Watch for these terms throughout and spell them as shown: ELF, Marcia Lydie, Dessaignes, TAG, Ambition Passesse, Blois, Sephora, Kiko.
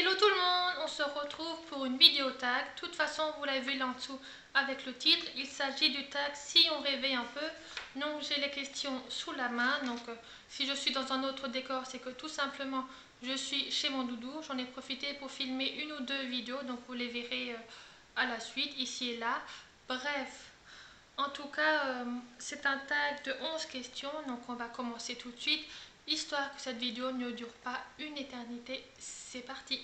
Hello tout le monde, on se retrouve pour une vidéo tag. De toute façon, vous l'avez vu là en dessous avec le titre. Il s'agit du tag si on rêvait un peu. Donc j'ai les questions sous la main. Donc si je suis dans un autre décor, c'est que tout simplement je suis chez mon doudou. J'en ai profité pour filmer une ou deux vidéos. Donc vous les verrez à la suite, ici et là. Bref, en tout cas, c'est un tag de 11 questions. Donc on va commencer tout de suite. Histoire que cette vidéo ne dure pas une éternité, c'est parti.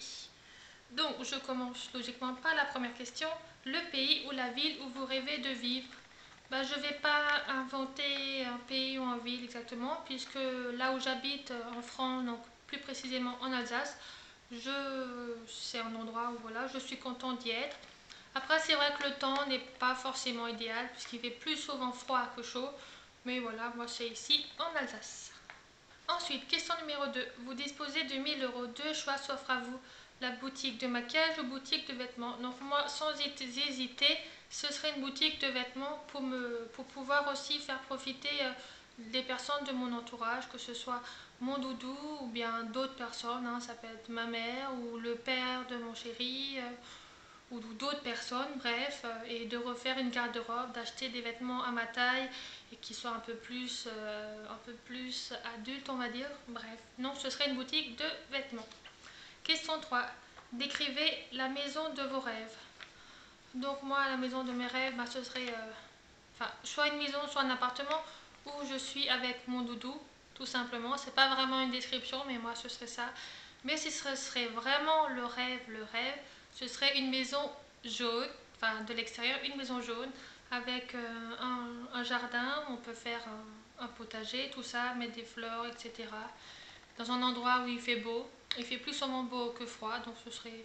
Donc je commence logiquement par la première question. Le pays ou la ville où vous rêvez de vivre. Je ne vais pas inventer un pays ou une ville exactement, puisque là où j'habite en France, donc plus précisément en Alsace, c'est un endroit où voilà, je suis contente d'y être. Après c'est vrai que le temps n'est pas forcément idéal, puisqu'il fait plus souvent froid que chaud. Mais voilà, moi c'est ici en Alsace. Ensuite, question numéro 2. Vous disposez de 1000 €. Deux choix s'offrent à vous. La boutique de maquillage ou boutique de vêtements. Donc moi, sans hésiter, ce serait une boutique de vêtements pour pouvoir aussi faire profiter des personnes de mon entourage, que ce soit mon doudou ou bien d'autres personnes. Ça peut être ma mère ou le père de mon chéri ou d'autres personnes, bref. Et de refaire une garde-robe, d'acheter des vêtements à ma taille et qui soient un peu plus adultes, on va dire. Bref, non, ce serait une boutique de vêtements. Question 3. Décrivez la maison de vos rêves. Donc moi, la maison de mes rêves, ce serait soit une maison, soit un appartement où je suis avec mon doudou, tout simplement. C'est pas vraiment une description, mais moi, ce serait ça. Mais si ce serait vraiment le rêve, ce serait une maison jaune, de l'extérieur, une maison jaune avec un jardin. On peut faire un potager, tout ça, mettre des fleurs, etc. Dans un endroit où il fait beau. Il fait plus seulement beau que froid, donc ce serait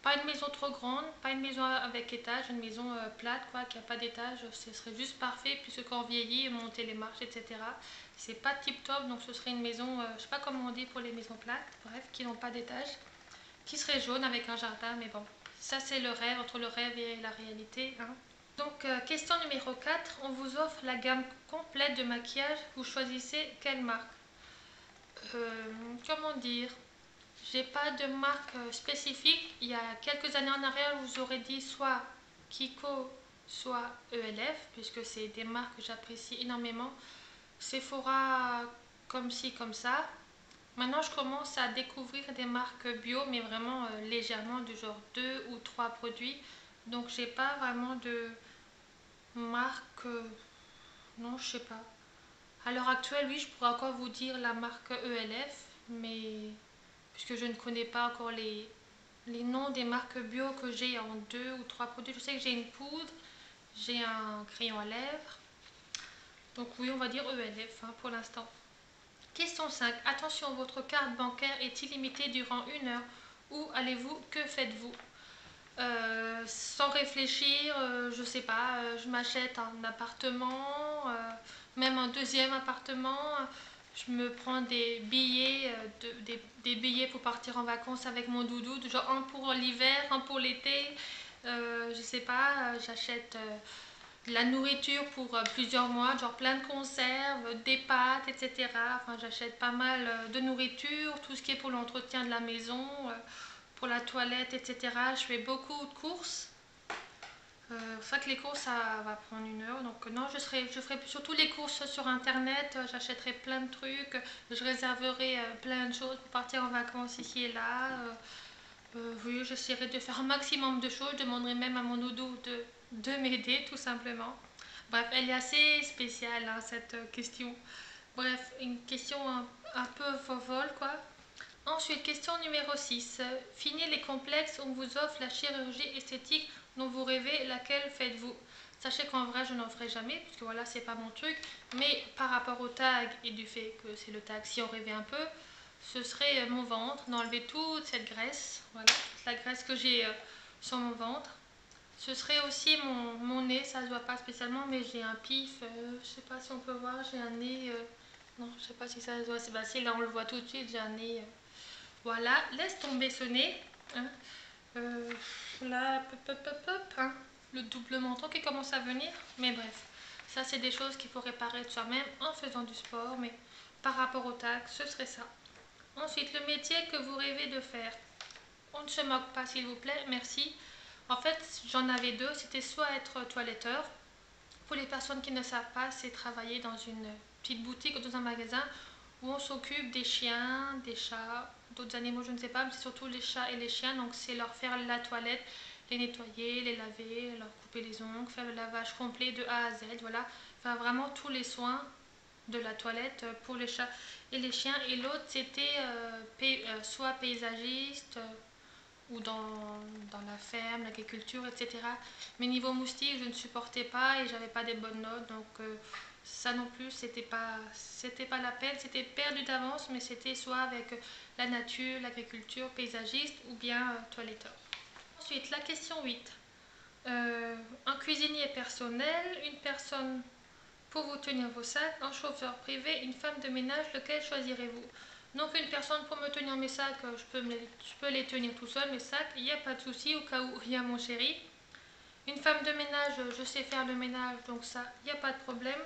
pas une maison trop grande, pas une maison avec étage, une maison plate, quoi, qui n'a pas d'étage. Ce serait juste parfait, puisque quand on vieillit, monter les marches, etc. C'est pas tip top, donc ce serait une maison, je sais pas comment on dit pour les maisons plates, bref, qui n'ont pas d'étage, qui serait jaune avec un jardin, mais bon, ça c'est le rêve, entre le rêve et la réalité. Donc, question numéro 4, on vous offre la gamme complète de maquillage, vous choisissez quelle marque? Comment dire? J'ai pas de marque spécifique. Il y a quelques années en arrière, je vous aurais dit soit Kiko, soit ELF, puisque c'est des marques que j'apprécie énormément. Sephora, comme ci, comme ça. Maintenant, je commence à découvrir des marques bio, mais vraiment légèrement, du genre 2 ou 3 produits. Donc, j'ai pas vraiment de marque. Non, je sais pas. À l'heure actuelle, oui, je pourrais encore vous dire la marque ELF, mais puisque je ne connais pas encore les noms des marques bio que j'ai en 2 ou 3 produits. Je sais que j'ai une poudre, j'ai un crayon à lèvres. Donc oui, on va dire ELF pour l'instant. Question 5. Attention, votre carte bancaire est illimitée durant 1 heure. Où allez-vous? Que faites-vous? Sans réfléchir, je sais pas, je m'achète un appartement, même un deuxième appartement. Je me prends des billets, des billets pour partir en vacances avec mon doudou, genre un pour l'hiver, un pour l'été, je sais pas, j'achète de la nourriture pour plusieurs mois, genre plein de conserves, des pâtes, etc. Enfin, j'achète pas mal de nourriture, tout ce qui est pour l'entretien de la maison, pour la toilette, etc. Je fais beaucoup de courses. C'est vrai que les courses ça va prendre 1 heure, donc non, je ferai surtout les courses sur internet. J'achèterai plein de trucs, je réserverai plein de choses pour partir en vacances ici et là. Oui, j'essaierai de faire un maximum de choses. Je demanderai même à mon doudou de m'aider, tout simplement. Bref, elle est assez spéciale cette question. Bref, une question un peu folle, quoi. Ensuite, question numéro 6. Fini les complexes, on vous offre la chirurgie esthétique dont vous rêvez, laquelle faites-vous? Sachez qu'en vrai, je n'en ferai jamais, puisque voilà, c'est pas mon truc. Mais par rapport au tag et du fait que c'est le tag, si on rêvait un peu, ce serait mon ventre, d'enlever toute cette graisse, voilà, toute la graisse que j'ai sur mon ventre. Ce serait aussi mon nez, ça se voit pas spécialement, mais j'ai un pif, je sais pas si on peut voir, j'ai un nez, non, je sais pas si ça se voit, c'est facile, là on le voit tout de suite, j'ai un nez, voilà, laisse tomber ce nez, là, le double menton qui commence à venir, mais bref, ça c'est des choses qu'il faut réparer de soi-même en faisant du sport, mais par rapport au tag, ce serait ça. Ensuite, le métier que vous rêvez de faire. On ne se moque pas s'il vous plaît, merci. En fait, j'en avais deux, c'était soit être toiletteur. Pour les personnes qui ne savent pas, c'est travailler dans une petite boutique ou dans un magasin où on s'occupe des chiens, des chats, d'autres animaux, je ne sais pas, mais c'est surtout les chats et les chiens, donc c'est leur faire la toilette, les nettoyer, les laver, leur couper les ongles, faire le lavage complet de A à Z, voilà. Enfin, vraiment tous les soins de la toilette pour les chats et les chiens. Et l'autre, c'était soit paysagiste ou dans la ferme, l'agriculture, etc. Mais niveau moustique, je ne supportais pas et j'avais pas des bonnes notes, donc ça non plus, c'était pas la peine, c'était perdu d'avance, mais c'était soit avec la nature, l'agriculture, paysagiste ou bien toiletteur. Ensuite, la question 8. Un cuisinier personnel, une personne pour vous tenir vos sacs, un chauffeur privé, une femme de ménage, lequel choisirez-vous? Donc une personne pour me tenir mes sacs, je peux les tenir tout seul, mes sacs, il n'y a pas de souci, au cas où il y a mon chéri. Une femme de ménage, je sais faire le ménage, donc ça, il n'y a pas de problème.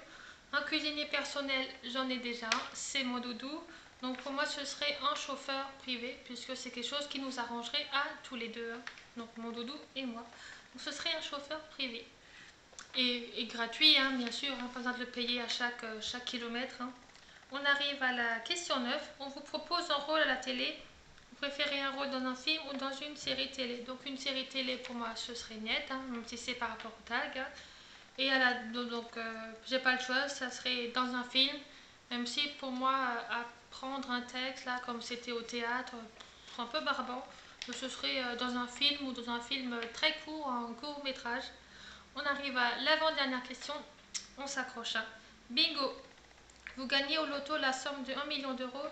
Un cuisinier personnel, j'en ai déjà un, c'est mon doudou. Donc pour moi, ce serait un chauffeur privé, puisque c'est quelque chose qui nous arrangerait à tous les deux, hein. Donc mon doudou et moi. Donc ce serait un chauffeur privé. Et gratuit, hein, bien sûr, hein, pas besoin de le payer à chaque kilomètre, hein. On arrive à la question 9. On vous propose un rôle à la télé. Vous préférez un rôle dans un film ou dans une série télé? Donc une série télé pour moi ce serait Niette, hein, même si c'est par rapport au tag. Hein. Et à la, donc j'ai pas le choix, ça serait dans un film. Même si pour moi apprendre un texte là comme c'était au théâtre, c'est un peu barbant. Donc, ce serait dans un film ou dans un film très court, un court métrage. On arrive à l'avant-dernière question. On s'accroche. Hein. Bingo! Vous gagnez au loto la somme de 1 million d'euros.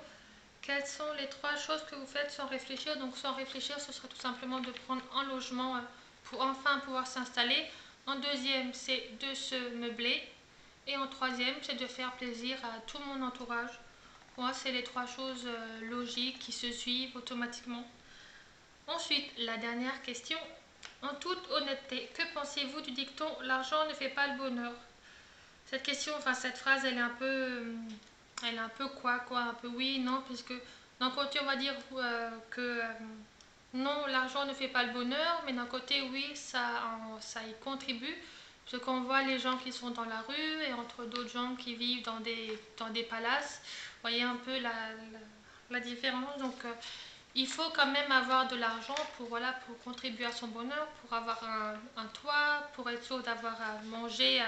Quelles sont les trois choses que vous faites sans réfléchir? Donc sans réfléchir, ce serait tout simplement de prendre un logement pour enfin pouvoir s'installer. En deuxième, c'est de se meubler. Et en troisième, c'est de faire plaisir à tout mon entourage. Pour moi, c'est les trois choses logiques qui se suivent automatiquement. Ensuite, la dernière question. En toute honnêteté, que pensez-vous du dicton « l'argent ne fait pas le bonheur » ? Cette question, enfin cette phrase, elle est un peu quoi, un peu oui, non, puisque d'un côté on va dire non, l'argent ne fait pas le bonheur, mais d'un côté oui, ça y contribue, parce qu'on voit les gens qui sont dans la rue et entre d'autres gens qui vivent dans des palaces, vous voyez un peu la différence, donc il faut quand même avoir de l'argent pour, voilà, pour contribuer à son bonheur, pour avoir un toit, pour être sûr d'avoir à manger,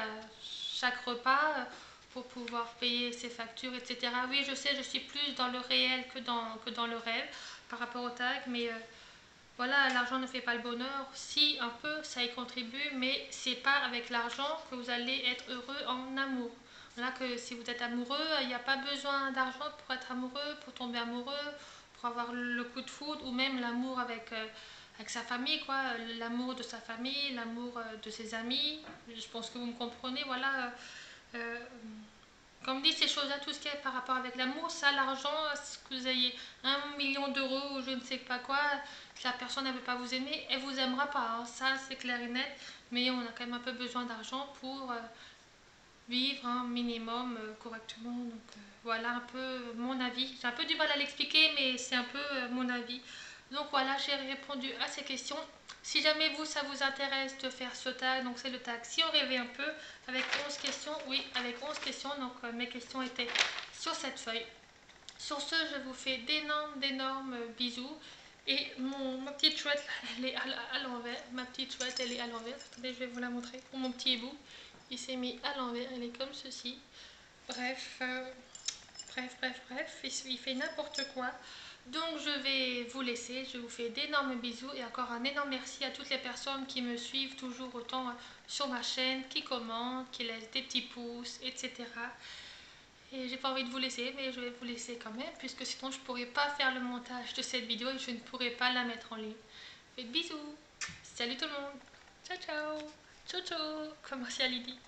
chaque repas, pour pouvoir payer ses factures, etc. Oui, je sais, je suis plus dans le réel que dans le rêve par rapport au tag, mais voilà, l'argent ne fait pas le bonheur. Si, un peu, ça y contribue, mais c'est pas avec l'argent que vous allez être heureux en amour. Voilà, que si vous êtes amoureux, il n'y a pas besoin d'argent pour être amoureux, pour tomber amoureux, pour avoir le coup de foudre, ou même l'amour avec sa famille, quoi, l'amour de sa famille, l'amour de ses amis, je pense que vous me comprenez, voilà, comme dit ces choses-là, tout ce qui est par rapport avec l'amour, ça, l'argent, ce que vous ayez 1 million d'euros ou je ne sais pas quoi, que la personne ne veut pas vous aimer, elle ne vous aimera pas, hein, ça c'est clair et net, mais on a quand même un peu besoin d'argent pour vivre un minimum correctement, donc voilà un peu mon avis, j'ai un peu du mal à l'expliquer, mais c'est un peu mon avis. Donc voilà, j'ai répondu à ces questions. Si jamais vous, ça vous intéresse de faire ce tag, donc c'est le tag si on rêvait un peu, avec 11 questions, oui, avec 11 questions, donc mes questions étaient sur cette feuille. Sur ce, je vous fais d'énormes bisous. Et ma petite chouette, là, elle est à l'envers. Ma petite chouette, elle est à l'envers. Attendez, je vais vous la montrer. Mon petit hibou, il s'est mis à l'envers, elle est comme ceci. Bref, bref, il fait n'importe quoi. Donc je vais vous laisser, je vous fais d'énormes bisous et encore un énorme merci à toutes les personnes qui me suivent toujours autant sur ma chaîne, qui commentent, qui laissent des petits pouces, etc. Et j'ai pas envie de vous laisser, mais je vais vous laisser quand même, puisque sinon je pourrais pas faire le montage de cette vidéo et je ne pourrais pas la mettre en ligne. Faites bisous, salut tout le monde, ciao ciao, ciao ciao, comme Marcia Lydie.